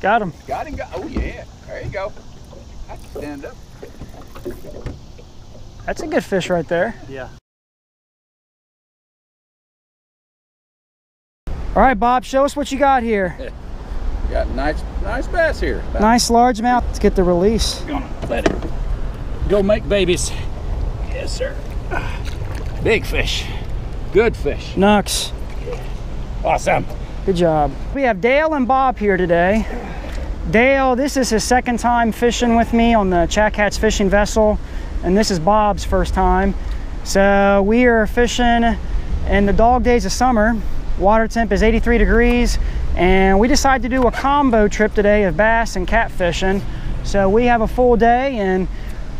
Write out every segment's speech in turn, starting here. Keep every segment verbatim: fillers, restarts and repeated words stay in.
Got him. Got him. Oh, yeah. There you go. I can stand up. That's a good fish right there. Yeah. All right, Bob, show us what you got here. We got nice, nice bass here. About nice largemouth. Let's get the release. Gonna let it go make babies. Yes, sir. Big fish. Good fish. Knox. Awesome. Good job. We have Dale and Bob here today. Dale, this is his second time fishing with me on the Chatt Cats Fishing vessel, and this is Bob's first time. So we are fishing in the dog days of summer. Water temp is eighty-three degrees, and we decided to do a combo trip today of bass and cat fishing. So we have a full day, and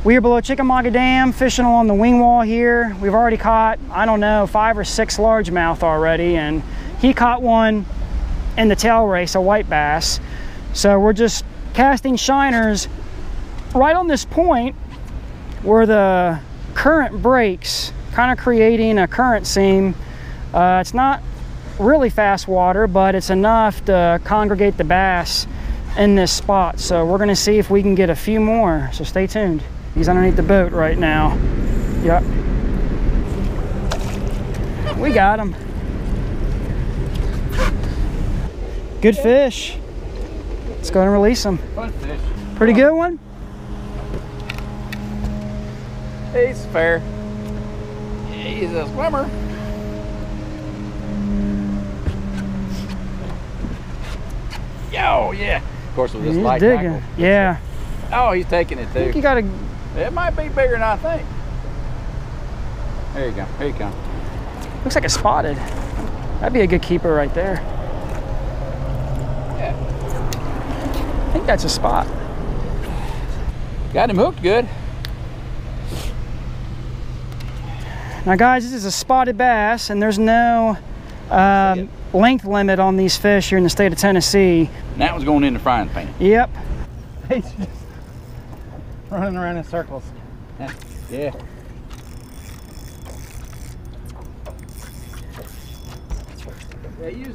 we are below Chickamauga Dam fishing along the wing wall here. We've already caught, I don't know, five or six largemouth already, and he caught one in the tail race, a white bass. So we're just casting shiners right on this point where the current breaks, kind of creating a current seam. Uh, it's not really fast water, but it's enough to congregate the bass in this spot. So we're gonna see if we can get a few more. So stay tuned. He's underneath the boat right now. Yep. We got him. Good fish. Let's go ahead and release him. Pretty good one. He's fair. He's a swimmer. Yo, yeah. Of course, with this he's light digging. Tackle. Yeah. Oh, he's taking it too. I think you gotta... It might be bigger than I think. There you go. Here you come. Looks like a spotted. That'd be a good keeper right there. I think that's a spot. Got him hooked good. Now guys, this is a spotted bass, and there's no uh, length limit on these fish here in the state of Tennessee. And that one's going in the frying pan. Yep. He's just running around in circles. Yeah. Yeah,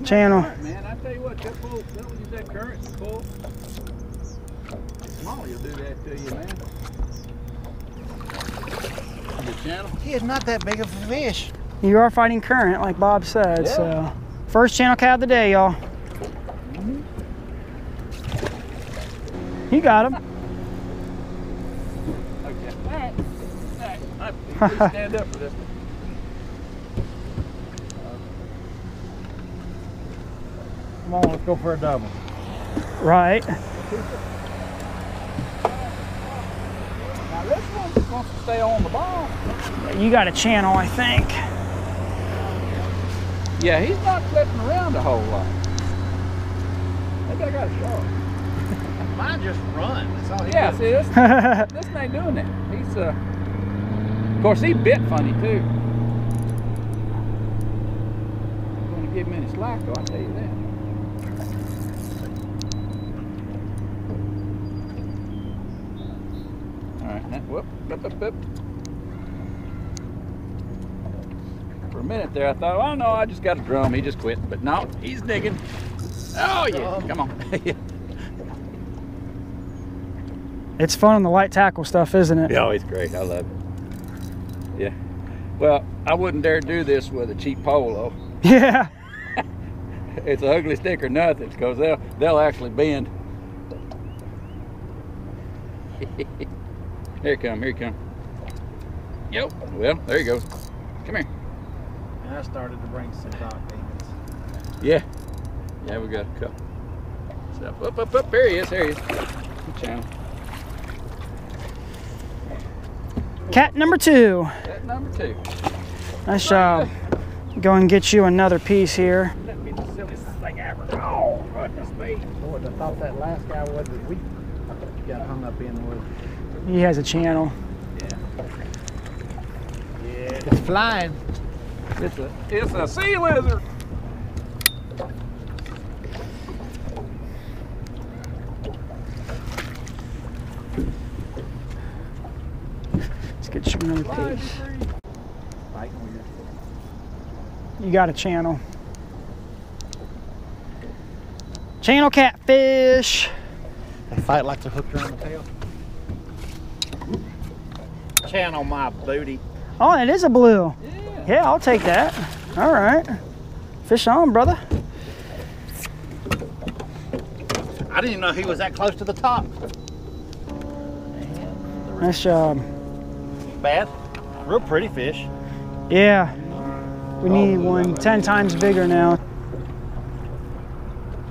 channel. Current, man. I tell you what, that bull, that one, use that current to pull. Molly will do that to you, man. Your channel? He is not that big of a fish. You are fighting current, like Bob said. Yeah. So, first channel cat of the day, y'all. Mm-hmm. You got him. Okay. All right. All right. I need to stand up for this one. Come on, let's go for a double. Right. Now this one's going to stay on the ball. You got a channel, I think. Yeah, he's not flipping around a whole lot. I think I got a shark. Mine just run. That's all he yeah, does. See, this, this ain't doing it. He's, uh, of course, he bit funny too. I'm going to give him any slack, though, I'll tell you that. Whoop, whoop, whoop, whoop. For a minute there, I thought, oh no, I just got a drum. He just quit. But no, he's digging. Oh yeah, come on. It's fun on the light tackle stuff, isn't it? Yeah, it's great. I love it. Yeah. Well, I wouldn't dare do this with a cheap pole though. Yeah. It's an ugly stick or nothing, because they'll, they'll actually bend. Here you come, here you come. Yep. Well, there you go. Come here. And I started to bring some dock demons. Yeah. Yeah, we got a couple. So, up, up, up. There he is, there he is. Good channel. Cat number two. Cat number two. Nice job. Go and get you another piece here. That'd be the silliest thing ever. Oh, goodness me. Lord, I thought that last guy was that we got hung up in the woods. He has a channel. Yeah. Yeah. It's flying. It's a, it's a sea lizard. Let's get you another piece. You got a channel. Channel catfish. They fight like they're hooked around the tail. Channel my booty. Oh, it is a blue. Yeah, yeah, I'll take that. All right. Fish on, brother. I didn't know he was that close to the top. Nice job. Bad. Real pretty fish. Yeah. We need one ten times bigger now.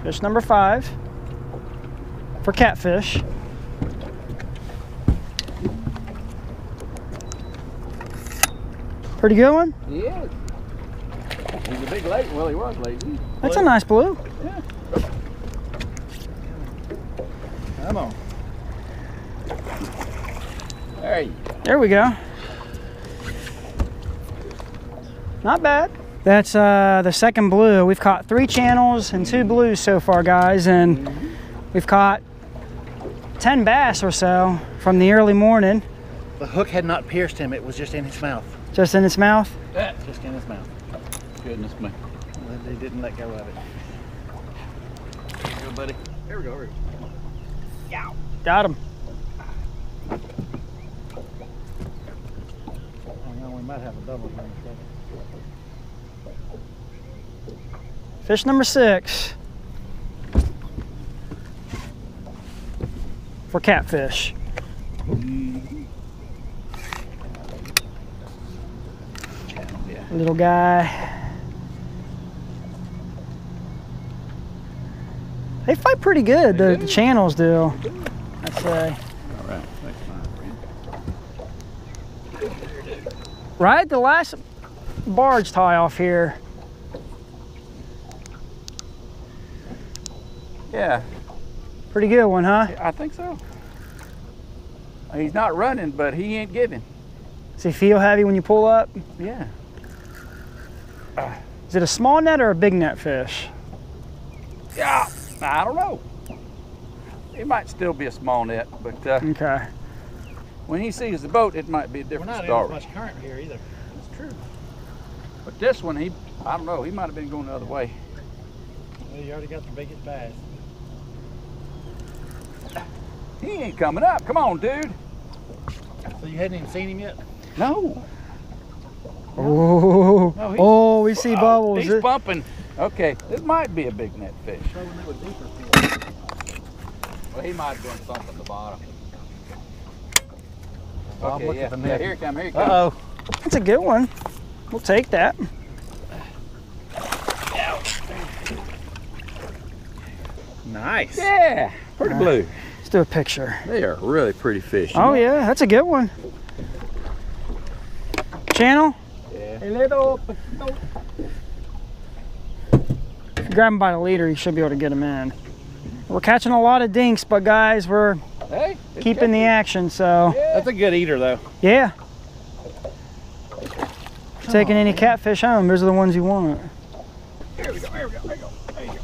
Fish number five for catfish. Pretty good one? Yeah. He's a big lake. Well, he was late. Blue. That's a nice blue. Yeah. Come on. There you go. There we go. Not bad. That's uh, the second blue. We've caught three channels and two blues so far, guys, and mm-hmm. we've caught ten bass or so from the early morning. The hook had not pierced him. It was just in his mouth. Just in its mouth? Yeah, just in its mouth. Goodness me. They didn't let go of it. There you go, buddy. Here we go. Here we go. Yeah. Got him. Oh, no, we might have a double thing. Fish number six for catfish. Mm-hmm. Little guy. They fight pretty good, the, the channels do, I'd say. All right, that's fine. Right, the last barge tie off here. Yeah. Pretty good one, huh? I think so. He's not running, but he ain't giving. Does he feel heavy when you pull up? Yeah. Is it a small net or a big net fish? Yeah, I don't know. It might still be a small net, but uh, okay. When he sees the boat, it might be a different story. We're not in much current here either. That's true. But this one, he, I don't know, he might have been going the other way. Well, you already got the biggest bass. He ain't coming up. Come on, dude. So you hadn't even seen him yet? No. Oh, no, oh, we see bubbles. Oh, he's bumping. Okay, this might be a big net fish. Well, he might have done something at the bottom. Well, okay, yeah. Yeah, here it comes, here it comes. Uh-oh. That's a good one. We'll take that. Nice. Yeah, pretty right. Blue. Let's do a picture. They are really pretty fish. Oh, know? Yeah, that's a good one. Channel? Yeah. A little. If you grab him by the leader, you should be able to get him in. We're catching a lot of dinks, but guys, we're hey, keeping the action, so. Yeah. That's a good eater, though. Yeah. Taking on, any man. Catfish home, those are the ones you want. Here we go, here we go, here we go. There you go.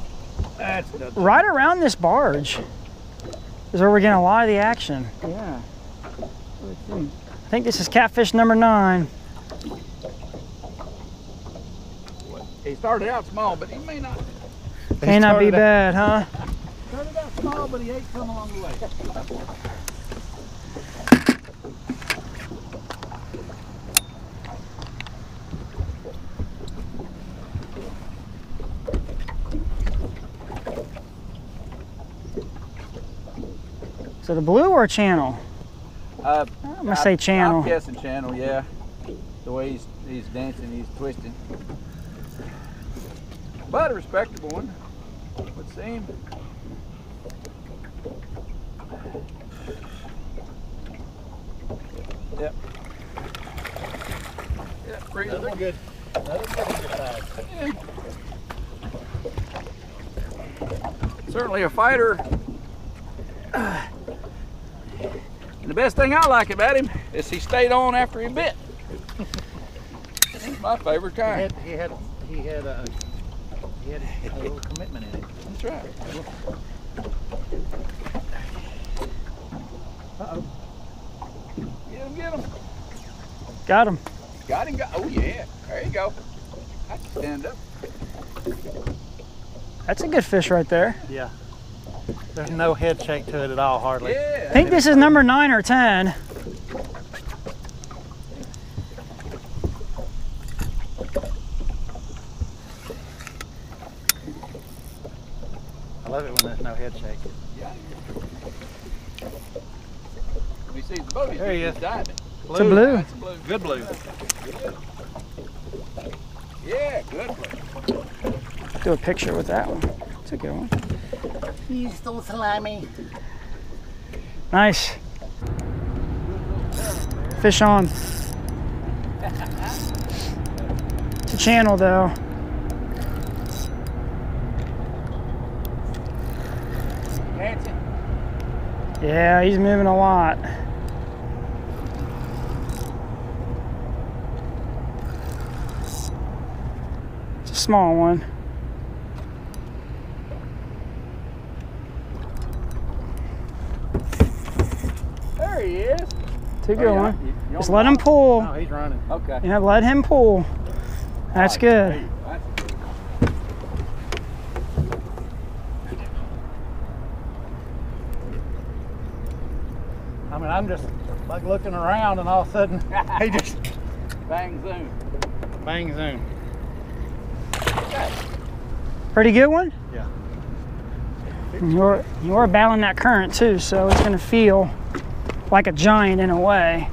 That's nothing. Right around this barge is where we're getting a lot of the action. Yeah. I think this is catfish number nine. He started out small, but he may not. May not be bad, huh? Started out small, but he ain't come along the way. Is it a blue or a channel? Uh, I'm gonna I, say channel. I'm guessing channel, yeah. The way he's he's dancing, he's twisting. But a respectable one, would seem. Yep. Yep, pretty another good. Another good bag. Yeah. Certainly a fighter. And the best thing I like about him is he stayed on after he bit. My favorite kind. He had he had, he had a. He had a little commitment in it. That's right. Uh-oh. Get him, get him. Got him. Got him, got, oh yeah. There you go. I can stand up. That's a good fish right there. Yeah. There's no head shake to it at all, hardly. Yeah. I think this is number nine or ten. I love it when there's no head shake. Yeah. We see the boat. There he is. Diving. Blue. It's a blue. That's blue. Good blue. Yeah, good blue. Do a picture with that one. It's a good one. You stole salami. Nice. Fish on. It's a channel though. Yeah, he's moving a lot. It's a small one. He is. It's a good oh, yeah. one. You, you Just let run. him pull. No, he's running. Okay. Yeah, let him pull. That's oh, good. Hey, that's a good one. I mean, I'm just like looking around, and all of a sudden he just bang zoom, bang zoom. Okay. Pretty good one. Yeah. And you're you're battling that current too, so it's gonna feel like a giant in a way.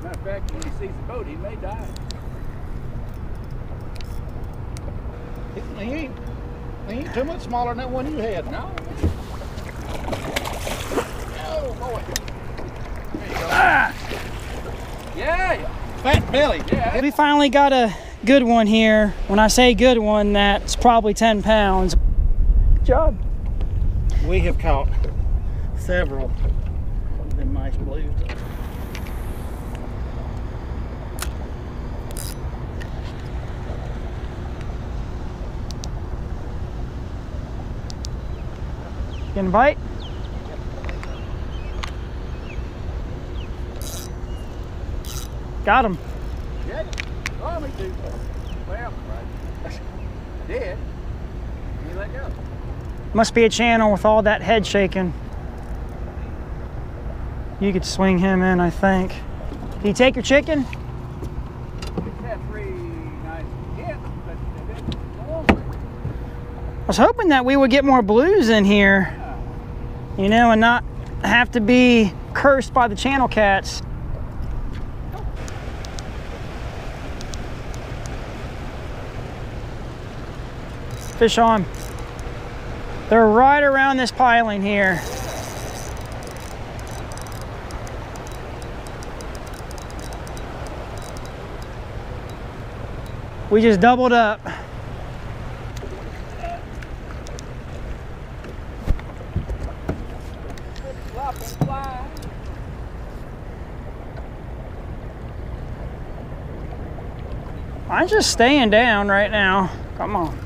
Matter of fact, when he sees the boat, he may die. He ain't, he ain't too much smaller than that one you had. No. Oh boy. There you go. Ah. Yeah. Fat belly. Yeah. We finally got a good one here. When I say good one, that's probably ten pounds. Good job. We have caught several nice blues. You can bite? Got him. Yeah. Oh, me too. Well, right. Dead. You let go. Must be a channel with all that head shaking. You could swing him in, I think. Can you take your chicken? I was hoping that we would get more blues in here, you know, and not have to be cursed by the channel cats. Fish on. They're right around this piling here. We just doubled up. I'm just staying down right now. Come on.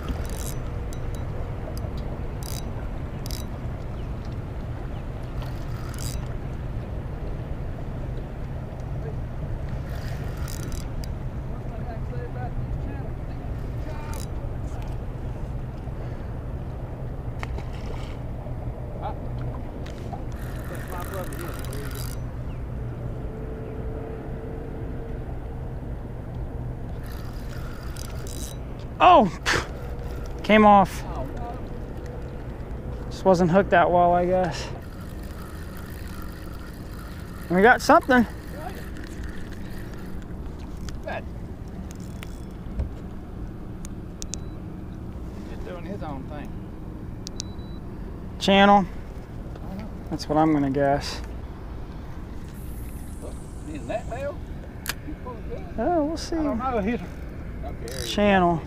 Oh, came off. Just wasn't hooked that well, I guess. We got something. Good. Just doing his own thing. Channel. That's what I'm gonna guess. Is that bail? Oh, we'll see. I don't know. He's... Okay, channel.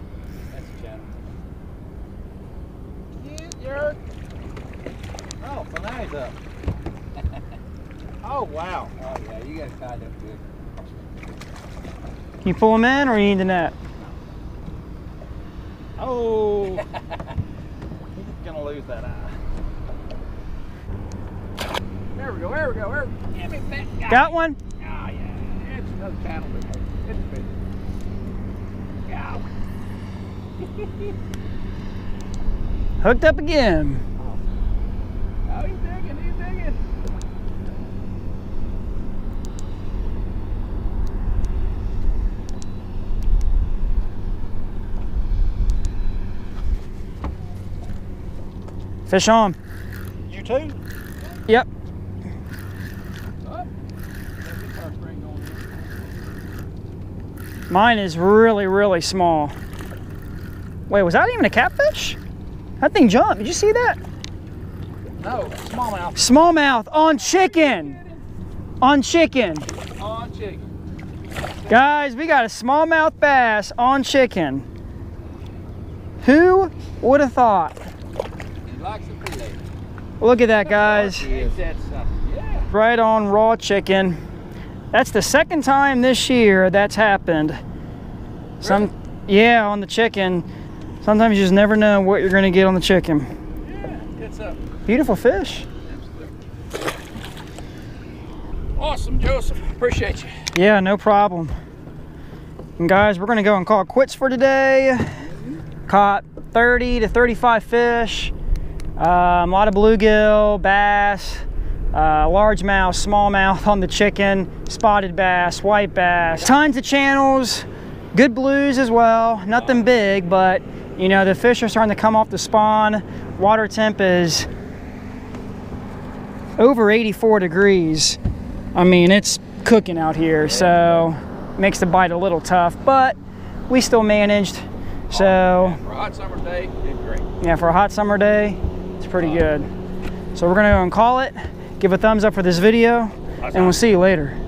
Oh, my eyes up. Oh, wow. Oh, yeah, you got it tied up good. Can you pull them in or you need the net? Oh, he's going to lose that eye. There we go, there we go, there we go. Give me that guy. Got one? Oh, yeah. It's another channel. It's a bit. Ow. Hooked up again. Oh, he's digging, he's digging. Fish on. You too? Yep. Mine is really, really small. Wait, was that even a catfish? That thing jumped. Did you see that? No, smallmouth. Smallmouth on chicken. On chicken. On chicken. Guys, we got a smallmouth bass on chicken. Who would have thought? He likes to fillet. Look at that, guys. Right on raw chicken. That's the second time this year that's happened. Some, really? Yeah, on the chicken. Sometimes you just never know what you're going to get on the chicken. Yeah, it's a beautiful fish. Absolutely. Awesome, Joseph. Appreciate you. Yeah, no problem. And guys, we're going to go and call it quits for today. Caught thirty to thirty-five fish. Um, a lot of bluegill, bass. Uh, largemouth, smallmouth on the chicken, spotted bass, white bass, tons of channels, good blues as well, nothing big, but you know, the fish are starting to come off the spawn. Water temp is over eighty-four degrees. I mean, it's cooking out here, so makes the bite a little tough, but we still managed. So for a hot summer day, did great. Yeah, for a hot summer day, it's pretty good. So we're gonna go and call it. Give a thumbs up for this video, and we'll see you later.